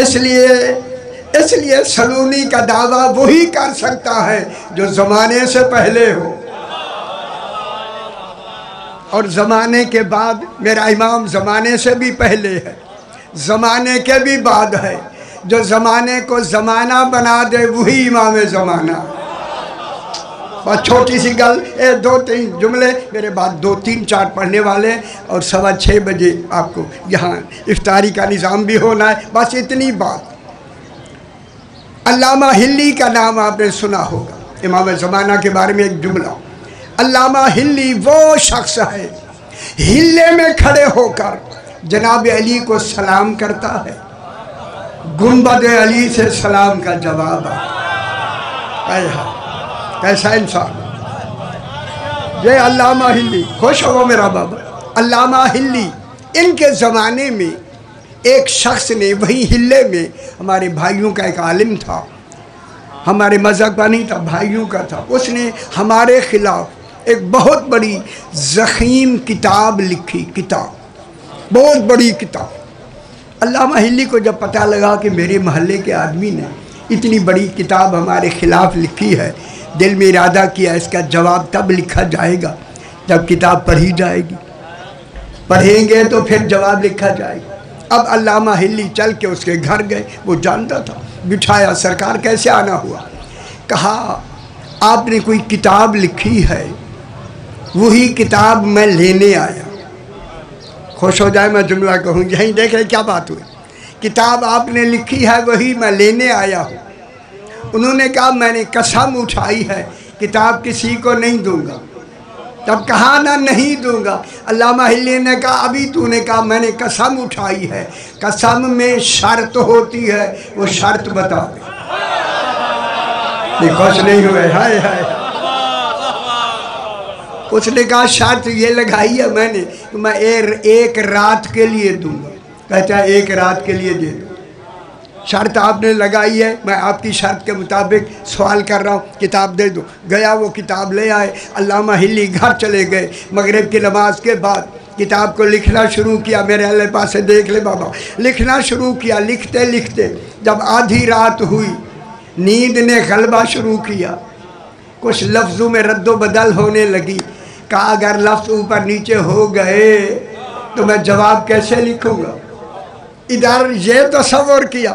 इसलिए सलूनी का दावा वही कर सकता है जो ज़माने से पहले हो। और ज़माने के बाद मेरा इमाम ज़माने से भी पहले है, ज़माने के भी बाद है। जो ज़माने को ज़माना बना दे वही इमाम ज़माना। बस छोटी सी गल, ये दो तीन जुमले, मेरे बाद दो तीन चार पढ़ने वाले, और 6:15 बजे आपको यहाँ इफ्तारी का निज़ाम भी होना है। बस इतनी बात। अल्लामा हिल्ली का नाम आपने सुना होगा, इमाम ज़माना के बारे में एक जुमला। अल्लामा हिल्ली वो शख्स है, हिल्ले में खड़े होकर जनाब अली को सलाम करता है। गुंबद अली से सलाम का जवाब आया। कैसा इंसान ये अल्लामा हिल्ली। खुश हो मेरा बाबा। अल्लामा हिल्ली, इनके ज़माने में एक शख्स ने, वही हिल्ले में हमारे भाइयों का एक आलिम था, हमारे मज़हब का नहीं था, भाइयों का था। उसने हमारे ख़िलाफ़ एक बहुत बड़ी ज़ख़ीम किताब लिखी, किताब बहुत बड़ी किताब। अल्लामा हिल्ली को जब पता लगा कि मेरे महल्ले के आदमी ने इतनी बड़ी किताब हमारे ख़िलाफ़ लिखी है, दिल में इरादा किया इसका जवाब तब लिखा जाएगा जब किताब पढ़ी जाएगी, पढ़ेंगे तो फिर जवाब लिखा जाएगा। अब अल्लामा हिल्ली चल के उसके घर गए, वो जानता था, बिठाया। सरकार कैसे आना हुआ? कहा आपने कोई किताब लिखी है, वही किताब मैं लेने आया। खुश हो जाए मैं जुमला कहूँ, यहीं देख रहे क्या बात हुई। किताब आपने लिखी है वही मैं लेने आया हूँ। उन्होंने कहा मैंने कसम उठाई है किताब किसी को नहीं दूंगा। तब कहा ना नहीं दूंगा। अल्लामा हिल्ली ने कहा अभी तूने कहा मैंने कसम उठाई है, कसम में शर्त होती है, वो शर्त बता दे। खुश नहीं हुए? हाय हाय। उसने कहा शर्त ये लगाई है मैंने कि मैं एक रात के लिए दूंगा। कहता है एक रात के लिए दे दो, शर्त आपने लगाई है, मैं आपकी शर्त के मुताबिक सवाल कर रहा हूँ, किताब दे दो। गया, वो किताब ले आए। अल्लामा हिल्ली घर चले गए। मगरिब की नमाज के बाद किताब को लिखना शुरू किया। मेरे अल्लाह पास से देख ले बाबा, लिखना शुरू किया। लिखते लिखते जब आधी रात हुई, नींद ने गलबा शुरू किया। कुछ लफ्ज़ों में रद्दो बदल होने लगी। कहा अगर लफ्ज़ ऊपर नीचे हो गए तो मैं जवाब कैसे लिखूँगा। इधर ये तसव्वुर किया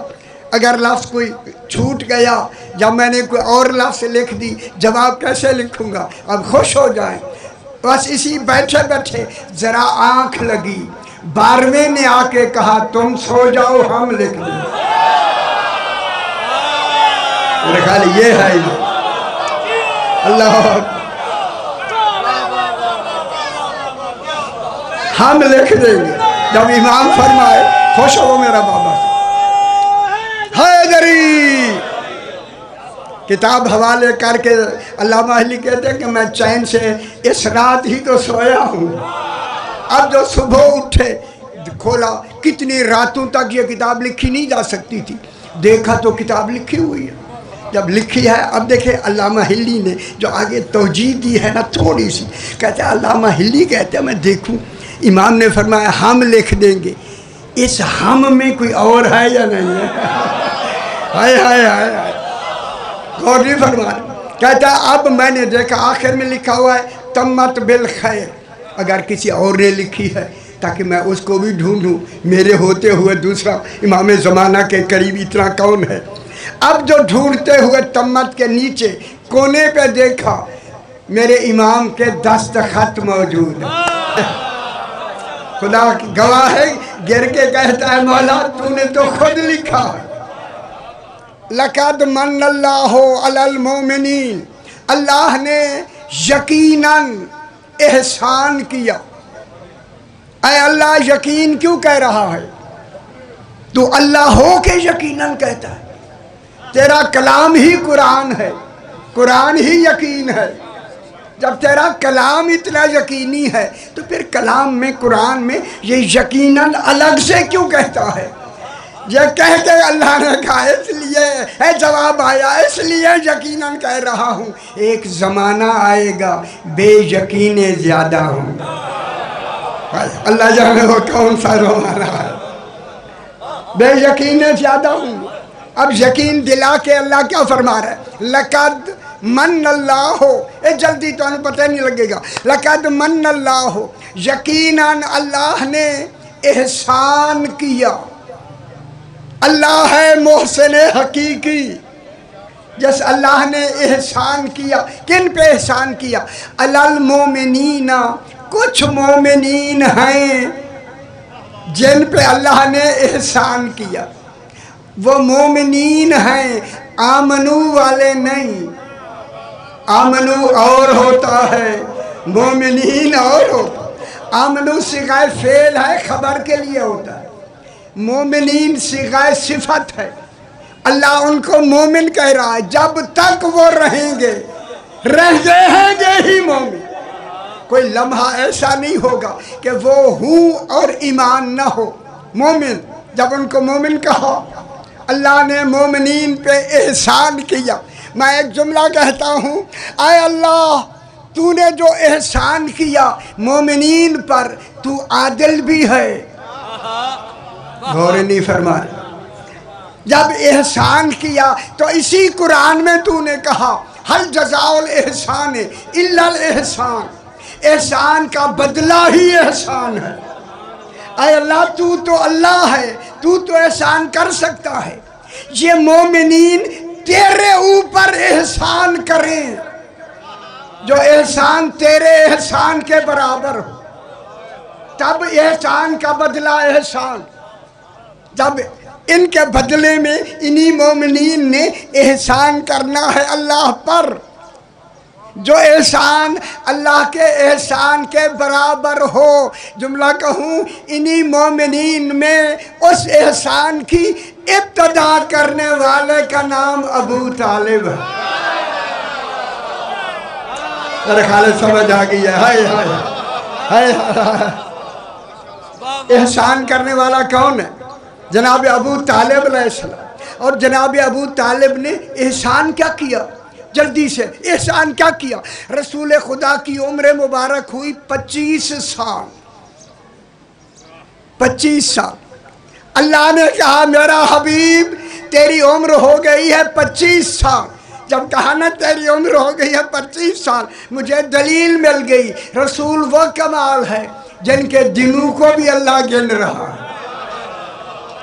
अगर लफ्ज़ कोई छूट गया या मैंने कोई और लफ्ज़ लिख दी, जवाब कैसे लिखूँगा। अब खुश हो जाए। बस इसी बैठे बैठे ज़रा आँख लगी। 12वें ने आके कहा तुम सो जाओ, हम लिख देंगे। ख्याल ये है। अल्लाह हम लिख देंगे जब इमाम फरमाए। खुश हो मेरा बाबा। हैदरी किताब हवाले करके अल्लामा हिल्ली कहते हैं कि मैं चैन से इस रात ही तो सोया हूँ। अब जो सुबह उठे, खोला, कितनी रातों तक ये किताब लिखी नहीं जा सकती थी। देखा तो किताब लिखी हुई है। जब लिखी है, अब देखे अल्लामा हिल्ली ने जो आगे तौजीह दी है ना, थोड़ी सी कहते हैं अल्लामा हिल्ली कहते हैं मैं देखूँ इमाम ने फरमाया हम लिख देंगे, इस हम में कोई और है या नहीं है। हाय हाय हाय हाय। गौर नहीं फरमा। कहता अब मैंने देखा आखिर में लिखा हुआ है तम्मत बिल खैर, अगर किसी और ने लिखी है ताकि मैं उसको भी ढूंढूं, मेरे होते हुए दूसरा इमाम ज़माना के करीब इतना कौन है। अब जो ढूंढते हुए तम्मत के नीचे कोने पे देखा, मेरे इमाम के दस्तखत मौजूद है। खुदा गवाह है। गिर के कहता है मौला तूने तो खुद लिखा। लकद मन्नल्लाहु अलल मोमिनीन, अल्लाह ने यकीनन एहसान किया। अय अल्लाह यकीन क्यों कह रहा है तू? अल्लाह हो के यकीनन कहता है। तेरा कलाम ही कुरान है, कुरान ही यकीन है। जब तेरा कलाम इतना यकीनी है तो फिर कलाम में, कुरान में ये यकीनन अलग से क्यों कहता है? ये कह के अल्लाह ने कहा इसलिए है, जवाब आया इसलिए यकीनन कह रहा हूँ। एक ज़माना आएगा बेयकीने ज़्यादा होंगे। अल्लाह जाने वो कौन सा ज़माना है। बेयकीन ज्यादा हूँ। अब यकीन दिला के अल्लाह क्या फरमा रहा है, लकद मन अल्लाह हो, ये जल्दी तो पता नहीं लगेगा, लकद मन अल्लाह हो, यकीनन अल्लाह ने एहसान किया। अल्लाह है मोहसिन हकीकी। जस अल्लाह ने एहसान किया, किन पे एहसान किया, अलल मोमिनीना, कुछ मोमिनीन हैं जिन पे अल्लाह ने एहसान किया। वो मोमिनीन हैं, आमनू वाले नहीं। आमनू और होता है, मोमिनीन और होता। आमनू सिगाए फेल है, खबर के लिए होता है। मोमिनीन सिगाए सिफत है। अल्लाह उनको मोमिन कह रहा है जब तक वो रहेंगे, रह जाएंगे ही मोमिन। कोई लम्हा ऐसा नहीं होगा कि वो हूँ और ईमान ना हो। मोमिन, जब उनको मोमिन कहा, अल्लाह ने मोमिनीन पे एहसान किया। मैं एक जुमला कहता हूँ, आए अल्लाह, तूने जो एहसान किया मोमिनीन पर, तू आदिल भी है। गौर नहीं फरमा, जब एहसान किया तो इसी कुरान में तूने कहा हल जज़ाउल एहसान इल्लल एहसान, एहसान का बदला ही एहसान है। अरे अल्लाह, तू तो अल्लाह है, तू तो एहसान कर सकता है। ये मोमिनीन तेरे ऊपर एहसान करें जो एहसान तेरे एहसान के बराबर हो, तब एहसान का बदला एहसान। जब इनके बदले में इन्हीं मोमिनीन ने एहसान करना है अल्लाह पर, जो एहसान अल्लाह के एहसान के बराबर हो। जुमला कहूँ, इन्हीं मोमिनीन में उस एहसान की इब्तदा करने वाले का नाम अबू तालिब है। अरे खाले समझ आ गई है। हाय हाय हाय, एहसान करने वाला कौन है? जनाब अबू तालिब अलैहिस्सलाम। और जनाब अबू तालिब ने एहसान क्या किया? जल्दी से एहसान क्या किया? रसूल खुदा की उम्र मुबारक हुई 25 साल। अल्लाह ने कहा मेरा हबीब तेरी उम्र हो गई है 25 साल। जब कहा ना तेरी उम्र हो गई है 25 साल, मुझे दलील मिल गई। रसूल वो कमाल है जिनके दिनों को भी अल्लाह गिन रहा है।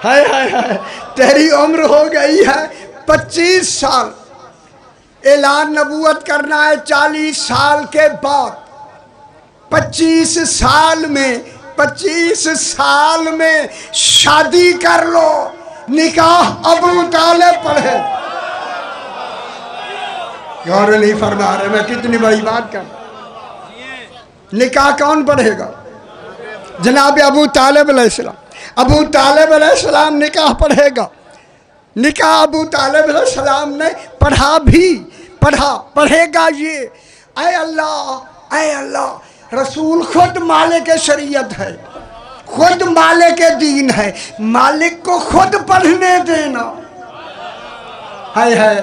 हाय हाय हाय, तेरी उम्र हो गई है 25 साल। ऐलान नबूवत करना है 40 साल के बाद। 25 साल में शादी कर लो, निकाह अबू तालिब पर है। गौर नहीं फरमा रहे, मैं कितनी बड़ी बात कर। निकाह कौन पढ़ेगा? जनाब अबू तालिब अलैहिस्सलाम। अबू तालिब अलैहिस्सलाम निकाह पढ़ेगा। निकाह अबू तालिब अलैहिस्सलाम ने पढ़ेगा। ये आए अल्लाह, रसूल खुद मालिक शरीयत है, खुद मालिक दीन है, मालिक को खुद पढ़ने देना। हाय हाय,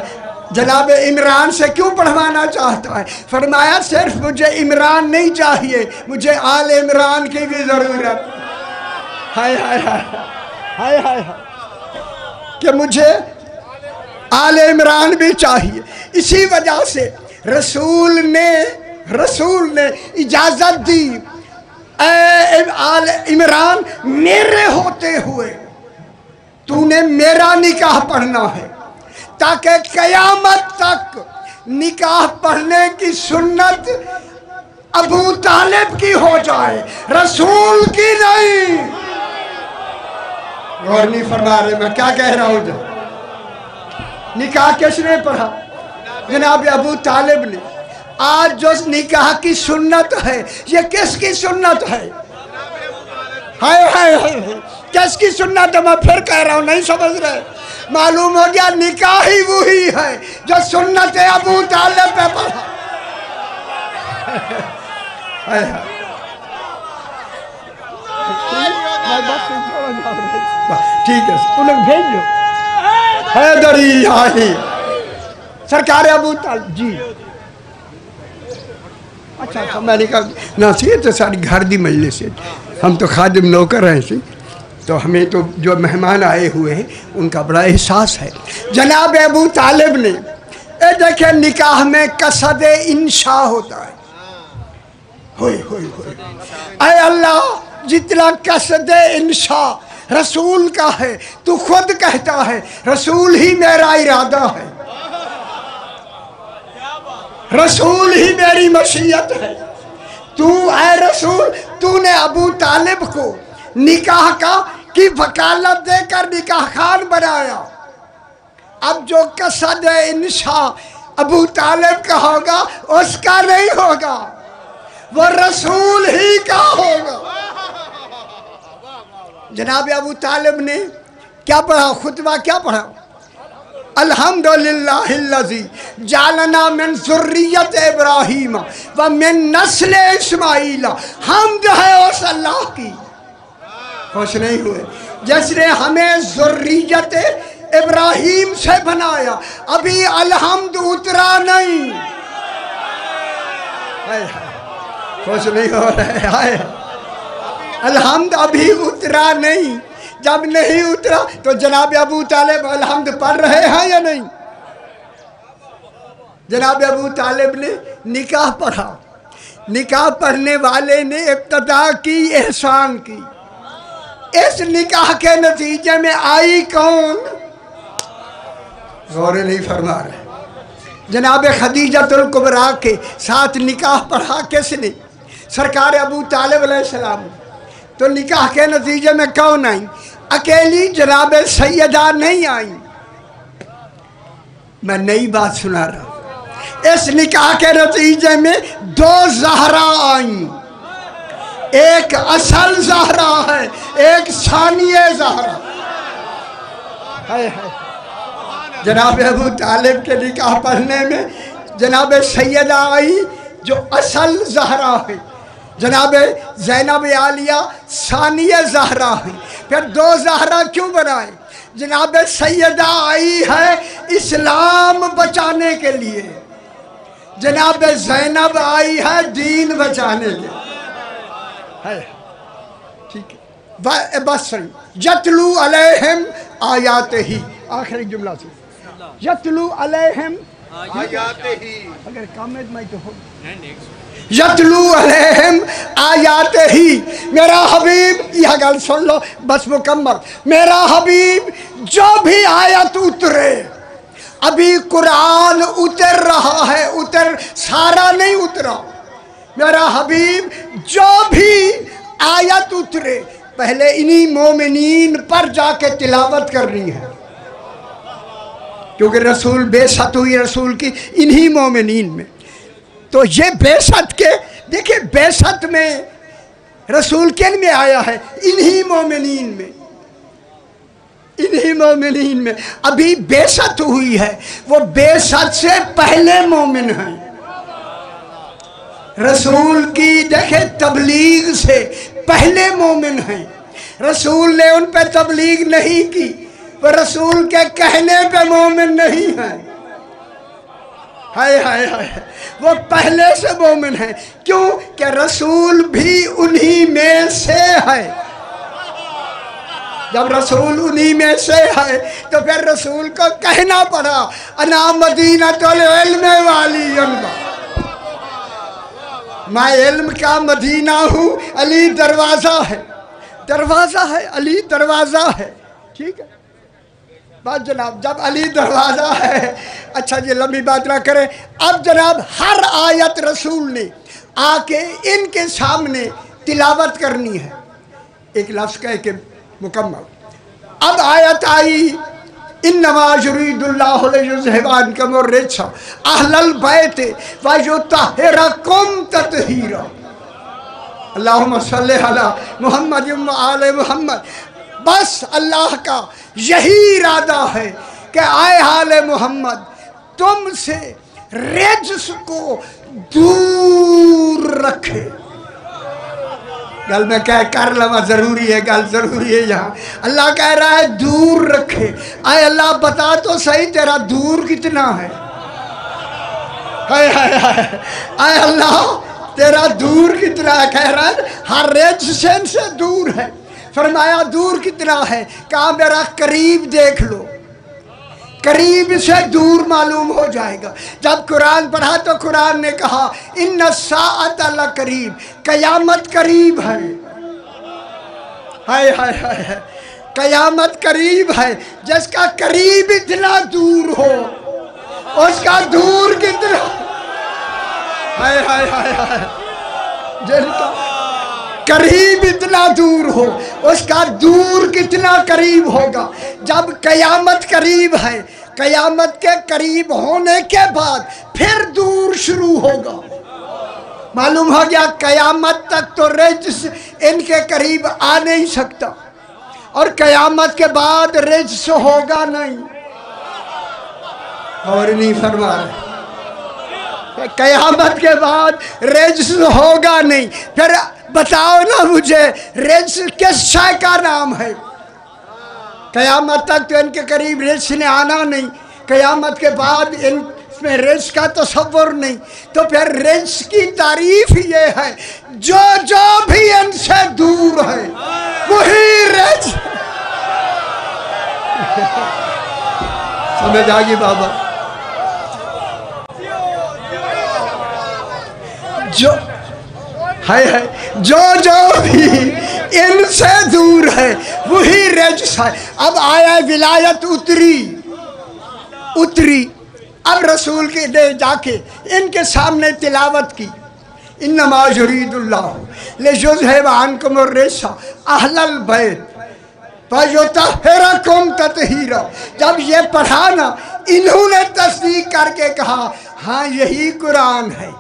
जनाब इमरान से क्यों पढ़वाना चाहता है? फरमाया सिर्फ मुझे इमरान नहीं चाहिए, मुझे आल इमरान की भी ज़रूरत। हाय हाय हाय हाय हाय, कि मुझे आल इमरान भी चाहिए। इसी वजह से रसूल ने इजाज़त दी, ए आल इमरान, मेरे होते हुए तूने मेरा निकाह पढ़ना है, ताकि कयामत तक निकाह पढ़ने की सुन्नत अबू तालिब की हो जाए, रसूल की नहीं। गौर नहीं फरमा रहे, मैं क्या कह रहा हूँ। निकाह किसने पढ़ा? जनाब अबू तालिब ने। आज जो निकाह की सुन्नत है, ये किसकी सुन्नत है? हाय हाय हाय, किसकी सुन्नत है? मैं फिर कह रहा हूँ, नहीं समझ रहे। मालूम हो गया निकाह ही वही है जो सुन्नत अबू तालिब पे पढ़ा। ठीक है, तुम लोग भेज दो। हैदरी आई सरकार अबू तालिब जी। अच्छा, मैंने कहा ना, तो सारी घर दी मजलिस, हम तो खादिम नौकर हैं। तो हमें तो जो मेहमान आए हुए हैं उनका बड़ा एहसास है। जनाब अबू तालिब ने देखिए निकाह में कसद इंशा होता है। होय होय होय, अरे अल्लाह जितना कसद इंशा रसूल का है, तू खुद कहता है रसूल ही मेरा इरादा है, रसूल ही मेरी मशीयत है। तू है रसूल, तूने अबू तालिब को निकाह का की वकालत देकर निकाह खान बनाया। अब जो कसद इंशा अबू तालिब का होगा उसका नहीं होगा, वो रसूल ही का होगा। जनाब अबू तालिब ने क्या पढ़ा, खुतबा क्या पढ़ा? अल्हम्दुलिल्लाहिल्लज़ी जालना मिन ज़ुर्रियत इब्राहीम व मिन नस्ल इस्माईल। हम्द है उस अल्लाह की, खुश नहीं हुए, जिसने हमें ज़ुर्रियत इब्राहीम से बनाया। अभी अलहम्द उतरा नहीं, खुश नहीं हो रहे हाय। अलहम्द अभी उतरा नहीं, जब नहीं उतरा तो जनाब अबू तालिब अलहम्द पढ़ रहे हैं या नहीं? जनाब अबू तालिब ने निकाह पढ़ा, निकाह पढ़ने वाले ने इब्तदा की एहसान की। इस निकाह के नतीजे में आई कौन? गौर नहीं फरमा रहे। जनाब खदीजतुल कुबरा के साथ निकाह पढ़ा किसने? सरकार अबू तालिब अलैहिस्सलाम। तो निकाह के नतीजे में कौन आई? अकेली जनाब सैयदा नहीं आई। मैं नई बात सुना रहा हूँ। इस निकाह के नतीजे में दो जहरा आई, एक असल जहरा है, एक सानिया जहरा है। जनाब अबू तालिब के निकाह पढ़ने में जनाब सैयदा आई जो असल जहरा है, जनाब ज़ैनब आलिया सानिया जहरा है। फिर दो जहरा क्यों बनाए? जनाब सैयदा आई है इस्लाम बचाने के लिए, जनाब ज़ैनब आई है दीन बचाने के लिए है। ठीक है, बस सही। यतलू अलैहिम आयाते ही, आखिरी जुमला से यतलू अलैहिम आयाते ही। अगर कमेंट में तो हो यतलू अलैहिम आयाते ही। मेरा हबीब, यह गल सुन लो बस मुकम्मल, मेरा हबीब जो भी आयत उतरे, अभी कुरान उतर रहा है, उतर सारा नहीं उतरा, मेरा हबीब जो भी आयत उतरे पहले इन्हीं मोमिनीन पर जाके तिलावत करनी है, क्योंकि रसूल बेसत हुई रसूल की इन्हीं मोमिनीन में। तो ये बेसत के देखिए, बेसत में रसूल किन में आया है? इन्हीं मोमिनीन में, इन्हीं मोमिनीन में। अभी बेसत हुई है, वो बेसत से पहले मोमिन हैं। रसूल की देखे तबलीग से पहले मोमिन हैं। रसूल ने उन पर तबलीग नहीं की, वह रसूल के कहने पे मोमिन नहीं है। हाय हाय हाय, वो पहले से मोमिन है, क्यों कि रसूल भी उन्हीं में से है। जब रसूल उन्हीं में से है तो फिर रसूल को कहना पड़ा अना मदीनतुल इल्म वाली, मैं इल्म का मदीना हूँ, अली दरवाज़ा है, दरवाज़ा है, अली दरवाज़ा है। ठीक है बात जनाब, जब अली दरवाज़ा है, अच्छा जी लंबी बात ना करें। अब जनाब हर आयत रसूल ने आके इनके सामने तिलावत करनी है, एक लफ्ज़ कह के मुकम्मल। अब आयत आई इन्नमा युरीदुल्लाहु लियुज़हिबान कमर रिज्सा अहलल बैत व युतहिरकुम तत्हीरा। अल्लाहुम्मा सल्लि अला मुहम्मद व आले मुहम्मद। बस अल्लाह का यही इरादा है कि आए आले मुहम्मद, तुमसे रिज्स को दूर रखे। गल में कह कर लवा ज़रूरी है, गल ज़रूरी है। यहाँ अल्लाह कह रहा है दूर रखे। आए अल्लाह बता तो सही तेरा दूर कितना है। हाय हाय हाय, आए अल्लाह तेरा दूर कितना है? कह रहा है हर रेज से दूर है। फरमाया दूर कितना है, कहा मेरा करीब देख लो, करीब से दूर मालूम हो जाएगा। जब कुरान पढ़ा तो कुरान ने कहा इन्ना साअत ला करीब, कयामत करीब है। हाय हाय हाय, कयामत करीब है। जिसका करीब इतना दूर हो उसका दूर कितना, हाय हाय हाय हाय, जिसका करीब इतना दूर हो उसका दूर कितना करीब होगा। जब कयामत करीब है, कयामत के करीब होने के बाद फिर दूर शुरू होगा। मालूम हो गया कयामत तक तो रिज्स इनके करीब आ नहीं सकता, और कयामत के बाद रिज्स होगा नहीं। और नहीं फरमा रहे, कयामत के बाद रिज्स होगा नहीं। फिर बताओ ना मुझे रिज्स किस शय का नाम है? कयामत तक तो इनके करीब रिज्स ने आना नहीं, कयामत के बाद इन में रिज्स का तसव्वुर नहीं। तो फिर रिज्स की तारीफ ये है, जो जो भी इनसे दूर है वही रिज्स। समझ आ गई बाबा? जो है जो जो भी इनसे दूर है वही रिज्स है। अब आया विलायत उतरी उतरी, अब रसूल के दे जाके इनके सामने तिलावत की, इन्नमा युरीदुल्लाह लियुज़हिब अन्कुम अर्रिज्सा अहलल बैत वयुतहिरकुम तत्हीरा। जब ये पढ़ा ना, इन्होंने तस्दीक करके कहा हाँ यही कुरान है,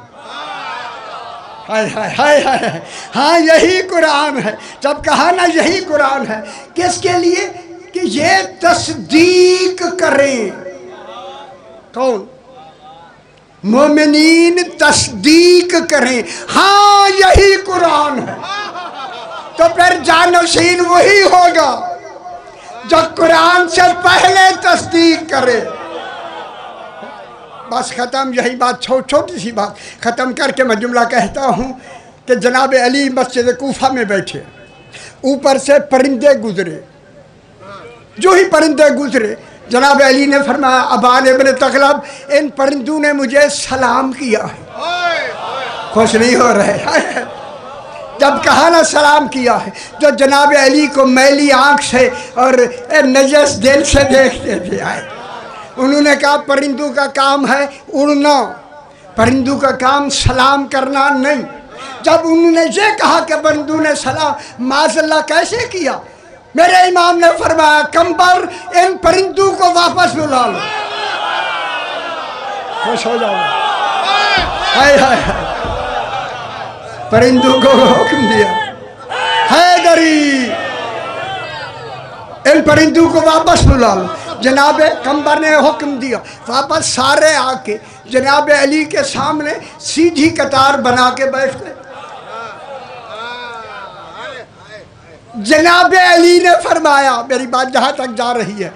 हाय हाय हाय हाय, हाँ यही कुरान है। जब कहा ना यही कुरान है, किसके लिए? कि ये तस्दीक करें। कौन? मोमिनीन तस्दीक करें, हाँ यही कुरान है। तो फिर जानशीन वही होगा जो कुरान से पहले तस्दीक करे। बस ख़त्म, यही बात, छोटी सी बात ख़त्म करके मैं जुमला कहता हूँ कि जनाब अली मस्जिद कूफा में बैठे, ऊपर से परिंदे गुजरे। जो ही परिंदे गुजरे जनाब अली ने फरमाया अबान इब्न तगलब, इन परिंदों ने मुझे सलाम किया है। खुश नहीं हो रहे? जब कहा ना सलाम किया है, जो जनाब अली को मैली आँख से और नजस दिल से देखते थे आए। उन्होंने कहा परिंदों का काम है उड़ना, परिंदों का काम सलाम करना नहीं। जब उन्होंने ये कहा कि परिंदों ने सलाम माज़ल्लाह कैसे किया, मेरे इमाम ने फरमाया कंबर इन परिंदों को वापस बुला लो। खुश हो जाओ, हाय हाय, परिंदों को हुक्म दिया हैदरी इन परिंदों को वापस बुला लो। जनाब कंबर ने हुक्म दिया, वापस सारे आके जनाब अली के सामने सीधी कतार बना के बैठ गए। जनाब अली ने फरमाया, मेरी बात जहाँ तक जा रही है,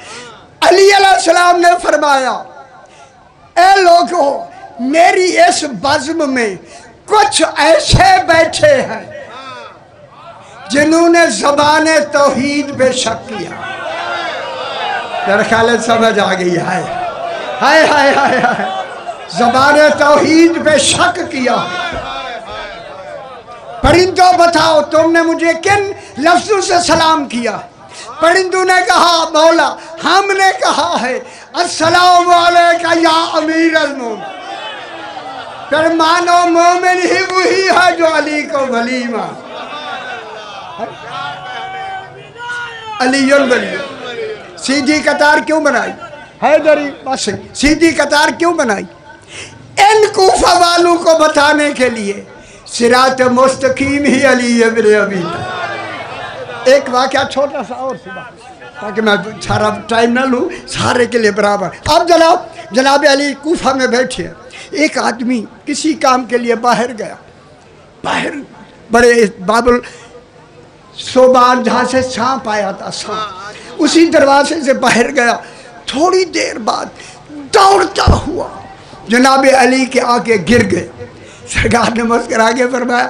अली अलैहिस्सलाम ने फरमाया ए लोगों, मेरी इस बज़्म में कुछ ऐसे बैठे हैं जिन्होंने ज़बाने तौहीद पे शक किया। मेरा ख्याल समझ आ गई है, हाय हाय हाय हाय, ज़बाने तौहीद पे शक किया। परिंदों बताओ तुमने मुझे किन लफ्ज़ों से सलाम किया? परिंदों ने कहा मौला हमने कहा है अस्सलामु अलैका या अमीरल मोमिनीन। फिर मानो मोमिन ही वही है जो अली को वली मान, अलीयुल वली। सीधी कतार क्यों बनाई हैदरी? बस सीधी कतार क्यों बनाई? इन कूफा वालों को बताने के लिए सिरात मुस्तकीम ही अली इब्न अबी तालिब। एक वाक़या छोटा सा और सुना ताकि मैं सारा टाइम ना लूँ, सारे के लिए बराबर। अब जनाब अली कूफा में बैठे, एक आदमी किसी काम के लिए बाहर गया, बाहर बड़े बाबुल सोबान जहाँ से सांप आया था, सांप, उसी दरवाजे से बाहर गया। थोड़ी देर बाद दौड़ता हुआ जनाब अली के आगे गिर गए। सरकार ने मुस्करा के फरमाया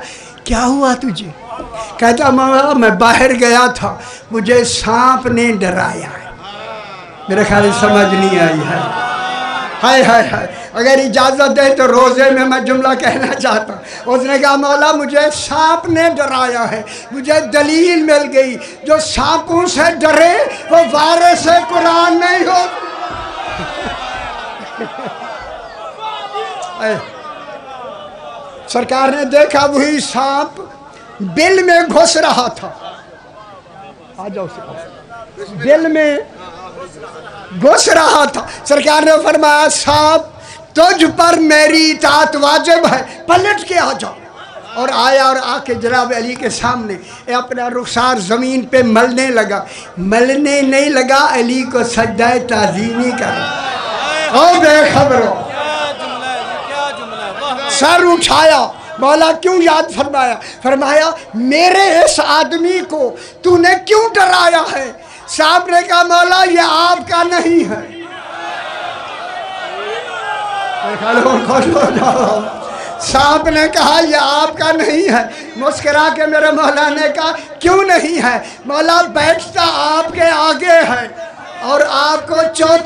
क्या हुआ तुझे? कहता मामा मैं बाहर गया था, मुझे सांप ने डराया है। मेरे ख्याल समझ नहीं आई है। हाय हाय हाय, अगर इजाज़त दे तो रोज़े में मैं जुमला कहना चाहता हूँ। उसने कहा मौला मुझे सांप ने डराया है, मुझे दलील मिल गई, जो सांपों से डरे वो वारिस कुरान नहीं हो। सरकार ने देखा वही सांप बिल में घुस रहा था। आ जाओ, बिल में घुस रहा था। सरकार ने फरमाया सांप तुझ पर मेरी इताअत वाजिब है, पलट के आ जाओ। और आया और आके जनाब अली के सामने अपना रुखसार ज़मीन पे मलने लगा। मलने नहीं लगा, अली को सजदा ताज़ीमी करा। ओ बेखबरों, सर उठाया। मौला क्यों याद फरमाया? फरमाया मेरे इस आदमी को तूने क्यों डराया है? साहब ने कहा मौला ये आपका नहीं है। साहब ने कहा यह आपका नहीं है। मुस्करा के मेरे मौला ने कहा क्यों नहीं है? मौला बैठता आपके आगे है और आपको चौथे